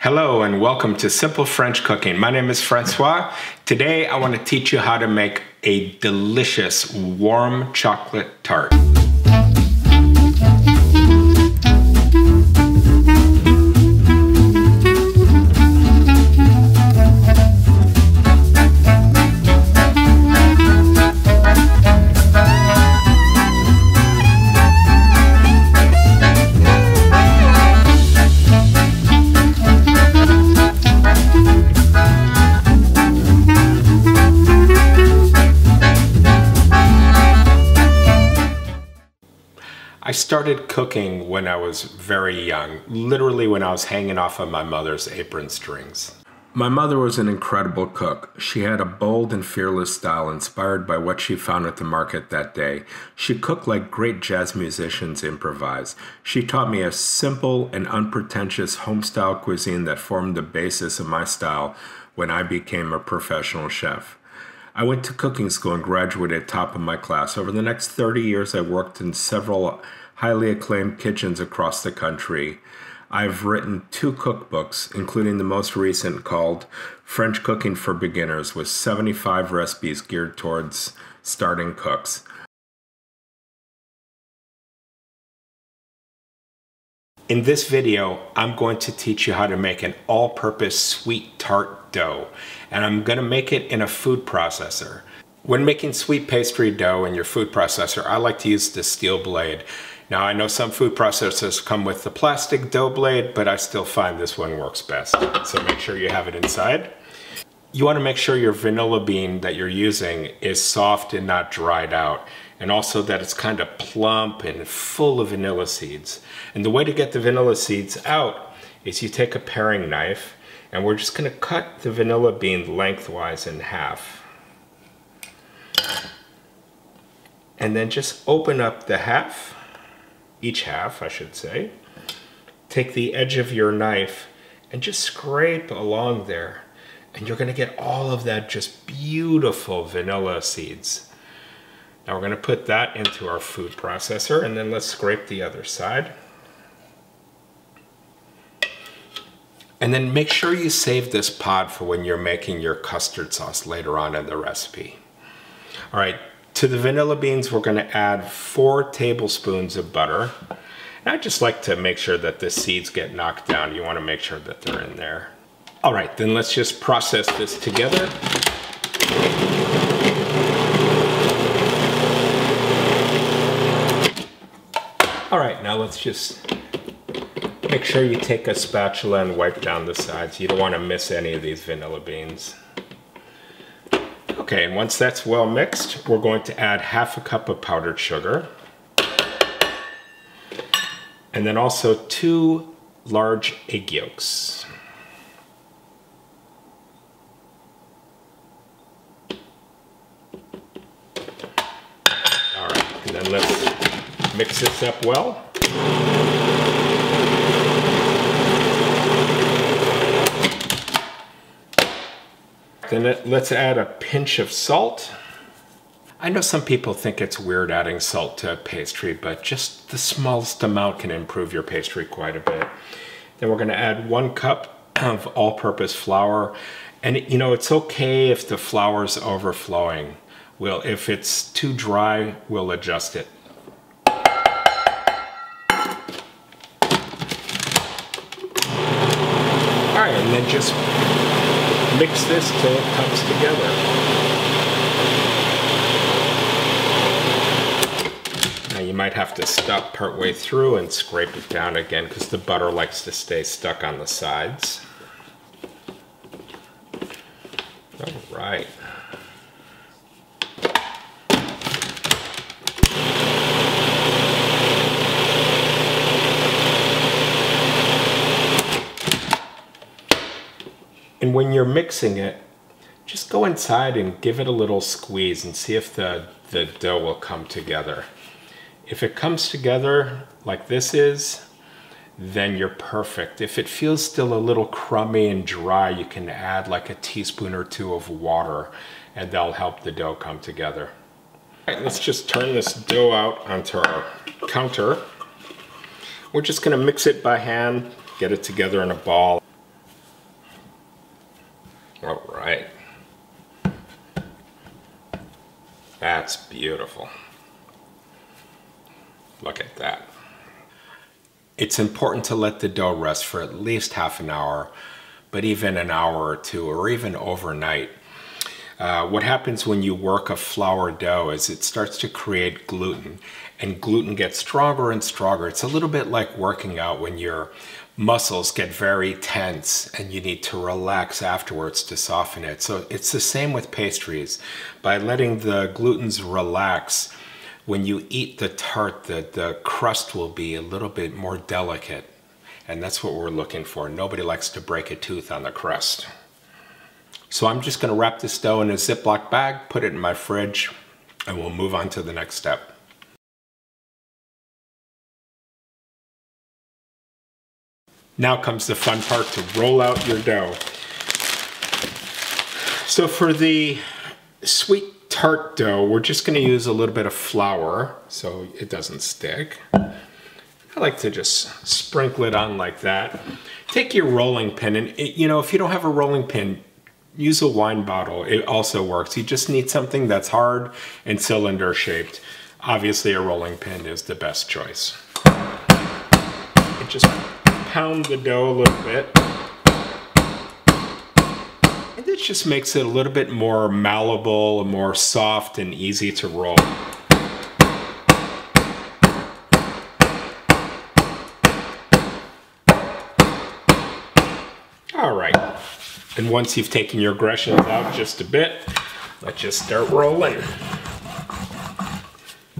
Hello and welcome to Simple French Cooking. My name is Francois. Today I want to teach you how to make a delicious warm chocolate tart. I started cooking when I was very young, literally when I was hanging off of my mother's apron strings. My mother was an incredible cook. She had a bold and fearless style inspired by what she found at the market that day. She cooked like great jazz musicians improvise. She taught me a simple and unpretentious home-style cuisine that formed the basis of my style when I became a professional chef. I went to cooking school and graduated top of my class. Over the next 30 years, I worked in several highly acclaimed kitchens across the country. I've written 2 cookbooks, including the most recent called French Cooking for Beginners, with 75 recipes geared towards starting cooks. In this video, I'm going to teach you how to make an all-purpose sweet tart dough, and I'm going to make it in a food processor. When making sweet pastry dough in your food processor, I like to use the steel blade. Now, I know some food processors come with the plastic dough blade, but I still find this one works best, so make sure you have it inside. You want to make sure your vanilla bean that you're using is soft and not dried out, and also that it's kind of plump and full of vanilla seeds. And the way to get the vanilla seeds out is you take a paring knife, and we're just going to cut the vanilla bean lengthwise in half. And then just open up the half, each half I should say. Take the edge of your knife and just scrape along there. And you're going to get all of that just beautiful vanilla seeds. Now we're going to put that into our food processor, and then let's scrape the other side. And then make sure you save this pod for when you're making your custard sauce later on in the recipe. All right, to the vanilla beans, we're going to add 4 tablespoons of butter. And I just like to make sure that the seeds get knocked down. You want to make sure that they're in there. All right, then let's just process this together. All right, now let's just make sure you take a spatula and wipe down the sides. You don't want to miss any of these vanilla beans. Okay, and once that's well mixed, we're going to add half a cup of powdered sugar. And then also 2 large egg yolks. And let's mix this up well. Then let's add a pinch of salt. I know some people think it's weird adding salt to a pastry, but just the smallest amount can improve your pastry quite a bit. Then we're going to add 1 cup of all-purpose flour. And you know, it's okay if the flour's overflowing. Well, if it's too dry, we'll adjust it. All right, and then just mix this till it comes together. Now you might have to stop partway through and scrape it down again because the butter likes to stay stuck on the sides. All right. And when you're mixing it, just go inside and give it a little squeeze and see if the dough will come together. If it comes together like this is, then you're perfect. If it feels still a little crummy and dry, you can add like a teaspoon or 2 of water, and that'll help the dough come together. All right, let's just turn this dough out onto our counter. We're just going to mix it by hand, get it together in a ball. That's beautiful. Look at that. It's important to let the dough rest for at least half an hour, but even an hour or two, or even overnight. What happens when you work a flour dough is it starts to create gluten, and gluten gets stronger and stronger. It's a little bit like working out when your muscles get very tense and you need to relax afterwards to soften it. So it's the same with pastries. By letting the glutens relax, when you eat the tart, the crust will be a little bit more delicate. And that's what we're looking for. Nobody likes to break a tooth on the crust. So I'm just gonna wrap this dough in a Ziploc bag, put it in my fridge, and we'll move on to the next step. Now comes the fun part, to roll out your dough. So for the sweet tart dough, we're just going to use a little bit of flour so it doesn't stick. I like to just sprinkle it on like that. Take your rolling pin, and if you don't have a rolling pin, use a wine bottle. It also works. You just need something that's hard and cylinder shaped. Obviously a rolling pin is the best choice. And just pound the dough a little bit. It just makes it a little bit more malleable, more soft and easy to roll. All right, and once you've taken your aggressions out just a bit, let's just start rolling.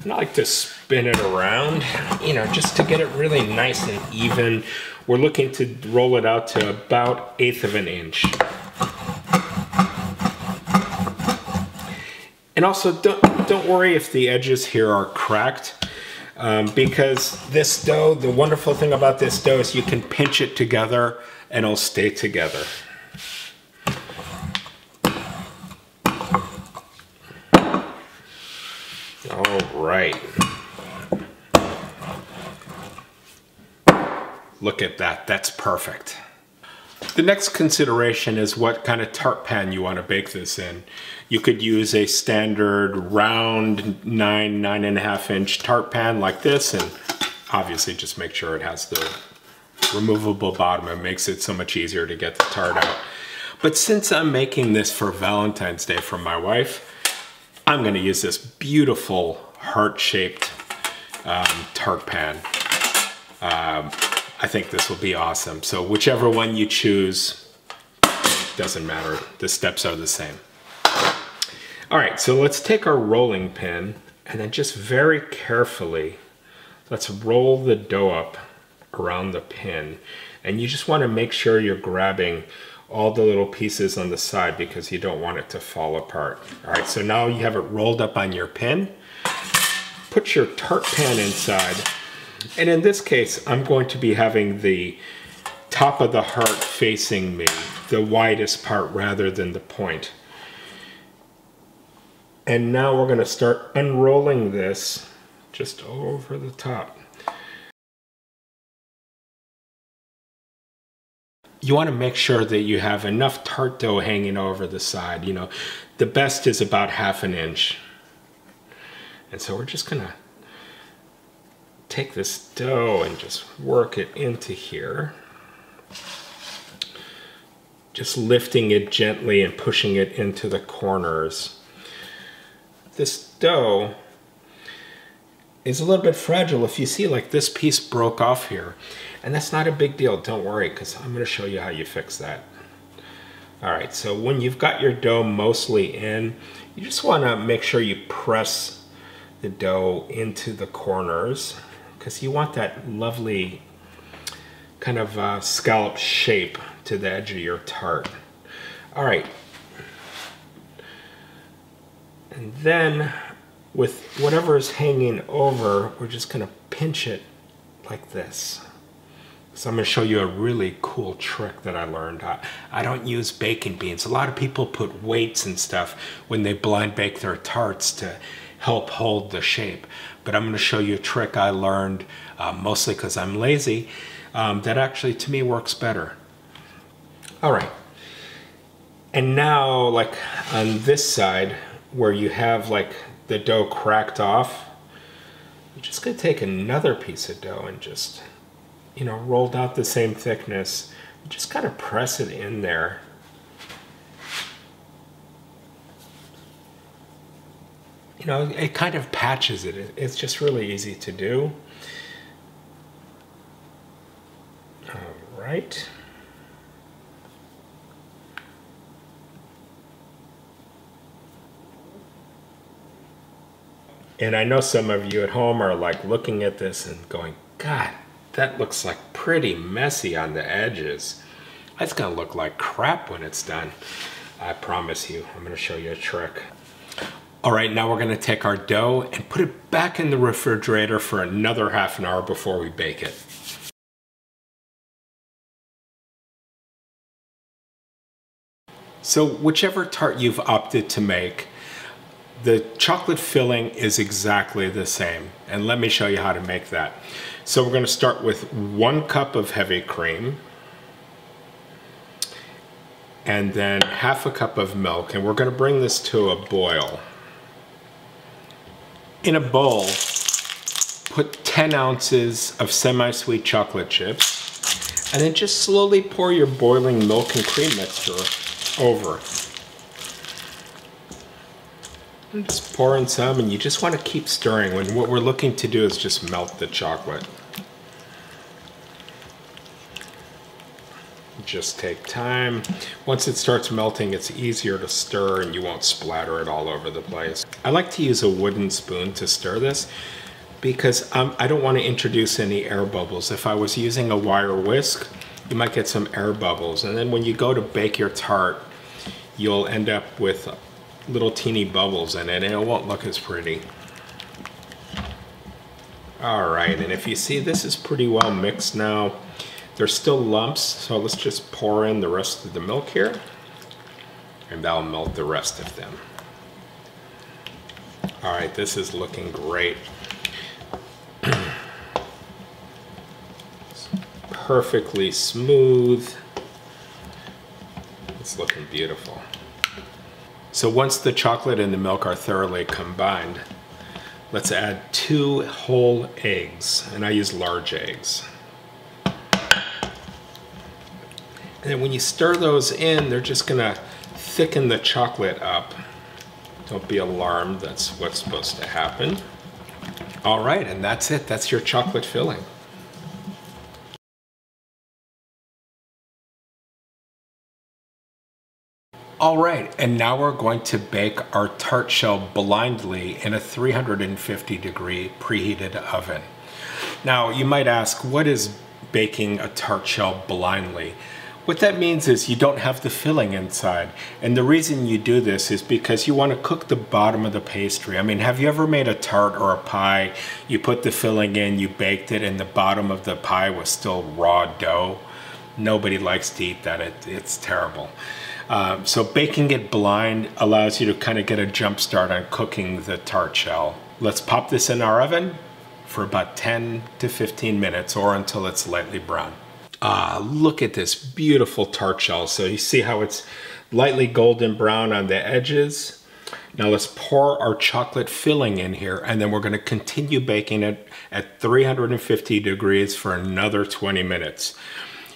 And I like to spin it around, just to get it really nice and even. We're looking to roll it out to about 1/8 of an inch. And also, don't worry if the edges here are cracked, because this dough, the wonderful thing about this dough is you can pinch it together and it'll stay together. All right. Look at that, that's perfect. The next consideration is what kind of tart pan you want to bake this in. You could use a standard round 9.5 inch tart pan like this, and obviously just make sure it has the removable bottom. It makes it so much easier to get the tart out. But since I'm making this for Valentine's Day for my wife, I'm going to use this beautiful heart-shaped tart pan. I think this will be awesome. So whichever one you choose, doesn't matter. The steps are the same. All right, so let's take our rolling pin and then just very carefully, let's roll the dough up around the pin. And you just want to make sure you're grabbing all the little pieces on the side because you don't want it to fall apart. All right, so now you have it rolled up on your pin. Put your tart pan inside. And in this case, I'm going to be having the top of the heart facing me, the widest part rather than the point. And now we're going to start unrolling this just over the top. You want to make sure that you have enough tart dough hanging over the side. The best is about 1/2 inch. And so we're just going to take this dough and just work it into here. Just lifting it gently and pushing it into the corners. This dough is a little bit fragile. If you see, like, this piece broke off here, and that's not a big deal. Don't worry, because I'm going to show you how you fix that. All right, so when you've got your dough mostly in, you just want to make sure you press the dough into the corners, because you want that lovely kind of scallop shape to the edge of your tart. All right, and then with whatever is hanging over, we're just going to pinch it like this. So I'm going to show you a really cool trick that I learned. I don't use baking beans. A lot of people put weights and stuff when they blind bake their tarts to help hold the shape. But I'm going to show you a trick I learned, mostly because I'm lazy, that actually to me works better. All right, and now, like on this side where you have like the dough cracked off, I'm just going to take another piece of dough and just, you know, rolled out the same thickness, just kind of press it in there. You know, it kind of patches it. It's just really easy to do. All right. And I know some of you at home are like looking at this and going, God, that looks like pretty messy on the edges. That's gonna look like crap when it's done. I promise you, I'm gonna show you a trick. All right, now we're gonna take our dough and put it back in the refrigerator for another half an hour before we bake it. So whichever tart you've opted to make, the chocolate filling is exactly the same, and let me show you how to make that. So we're going to start with 1 cup of heavy cream and then 1/2 cup of milk, and we're going to bring this to a boil. In a bowl, put 10 ounces of semi-sweet chocolate chips and then just slowly pour your boiling milk and cream mixture over. I'm just pouring some, and you just want to keep stirring when what we're looking to do is just melt the chocolate. Just take time. Once it starts melting, it's easier to stir and you won't splatter it all over the place. I like to use a wooden spoon to stir this because I don't want to introduce any air bubbles. If I was using a wire whisk, you might get some air bubbles, and then when you go to bake your tart, you'll end up with little teeny bubbles in it, and it won't look as pretty. All right, and if you see, this is pretty well mixed now. There's still lumps, so let's just pour in the rest of the milk here, and that'll melt the rest of them. All right, this is looking great. Perfectly smooth. It's looking beautiful. So once the chocolate and the milk are thoroughly combined, let's add 2 whole eggs, and I use large eggs. And then when you stir those in, they're just gonna thicken the chocolate up. Don't be alarmed, that's what's supposed to happen. All right, and that's it, that's your chocolate filling. All right, and now we're going to bake our tart shell blindly in a 350-degree preheated oven. Now, you might ask, what is baking a tart shell blindly? What that means is you don't have the filling inside. And the reason you do this is because you want to cook the bottom of the pastry. I mean, have you ever made a tart or a pie? You put the filling in, you baked it, and the bottom of the pie was still raw dough? Nobody likes to eat that. It's terrible. So baking it blind allows you to kind of get a jump start on cooking the tart shell. Let's pop this in our oven for about 10 to 15 minutes or until it's lightly brown. Ah, look at this beautiful tart shell. So you see how it's lightly golden brown on the edges. Now let's pour our chocolate filling in here, and then we're going to continue baking it at 350 degrees for another 20 minutes.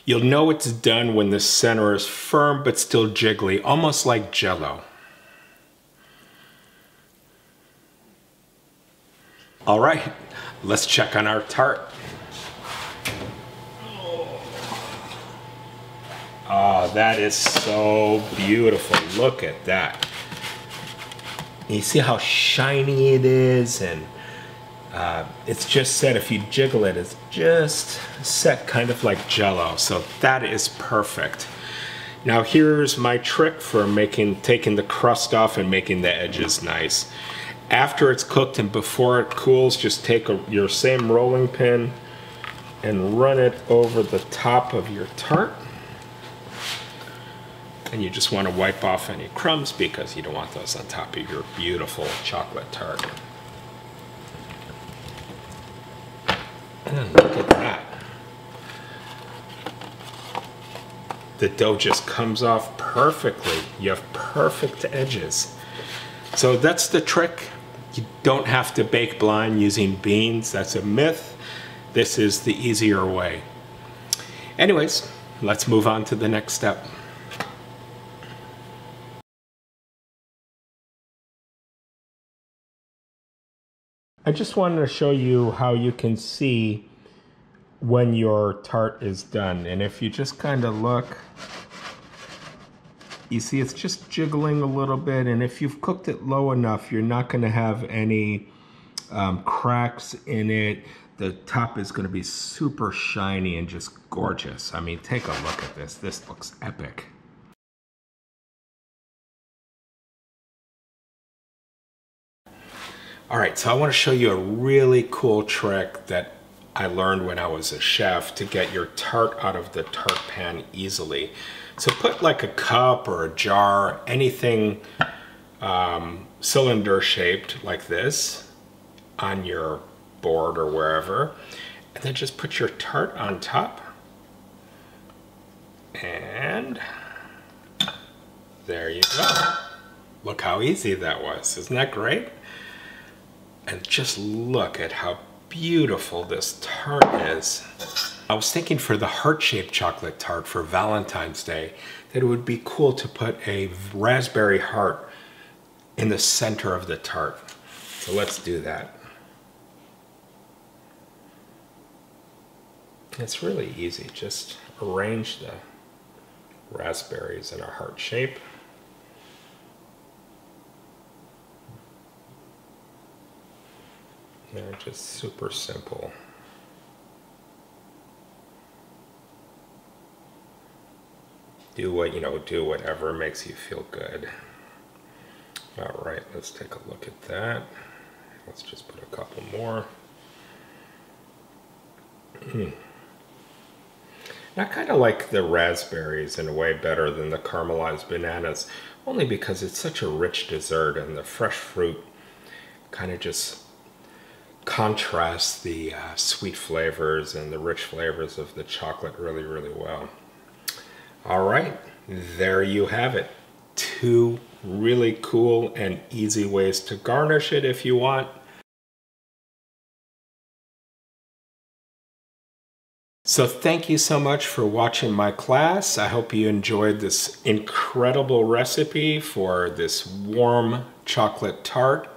You'll know it's done when the center is firm but still jiggly, almost like Jell-O. All right, let's check on our tart. Oh, that is so beautiful. Look at that. You see how shiny it is, and it's just set, if you jiggle it, it's just set kind of like Jell-O. So that is perfect. Now here's my trick for taking the crust off and making the edges nice. After it's cooked and before it cools, just take your same rolling pin and run it over the top of your tart. And you just want to wipe off any crumbs because you don't want those on top of your beautiful chocolate tart. And look at that. The dough just comes off perfectly. You have perfect edges. So that's the trick. You don't have to bake blind using beans. That's a myth. This is the easier way. Anyways, let's move on to the next step. I just wanted to show you how you can see when your tart is done. And if you just kind of look, you see it's just jiggling a little bit. And if you've cooked it low enough, you're not going to have any cracks in it. The top is going to be super shiny and just gorgeous. I mean, take a look at this. This looks epic. All right, so I want to show you a really cool trick that I learned when I was a chef to get your tart out of the tart pan easily. So put like a cup or a jar, anything cylinder shaped like this on your board or wherever, and then just put your tart on top, and there you go. Look how easy that was. Isn't that great? And just look at how beautiful this tart is. I was thinking for the heart-shaped chocolate tart for Valentine's Day that it would be cool to put a raspberry heart in the center of the tart. So let's do that. It's really easy. Just arrange the raspberries in a heart shape. They're just super simple. Do whatever makes you feel good. All right, let's take a look at that. Let's just put a couple more. I kind of like the raspberries in a way better than the caramelized bananas, only because it's such a rich dessert and the fresh fruit kind of just contrasts the sweet flavors and the rich flavors of the chocolate really, really well. All right, there you have it. Two really cool and easy ways to garnish it if you want. So thank you so much for watching my class. I hope you enjoyed this incredible recipe for this warm chocolate tart.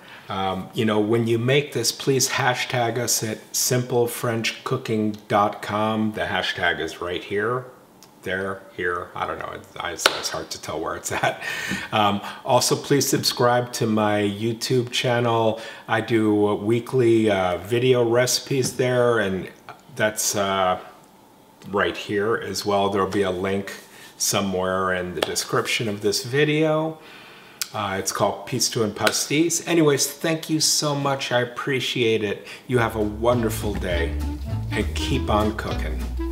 When you make this, please hashtag us at simplefrenchcooking.com. The hashtag is right here, there, here. I don't know, it's hard to tell where it's at. Also, please subscribe to my YouTube channel. I do weekly video recipes there, and that's right here as well. There'll be a link somewhere in the description of this video. It's called Pistou and Pastis. Anyways, thank you so much. I appreciate it. You have a wonderful day and keep on cooking.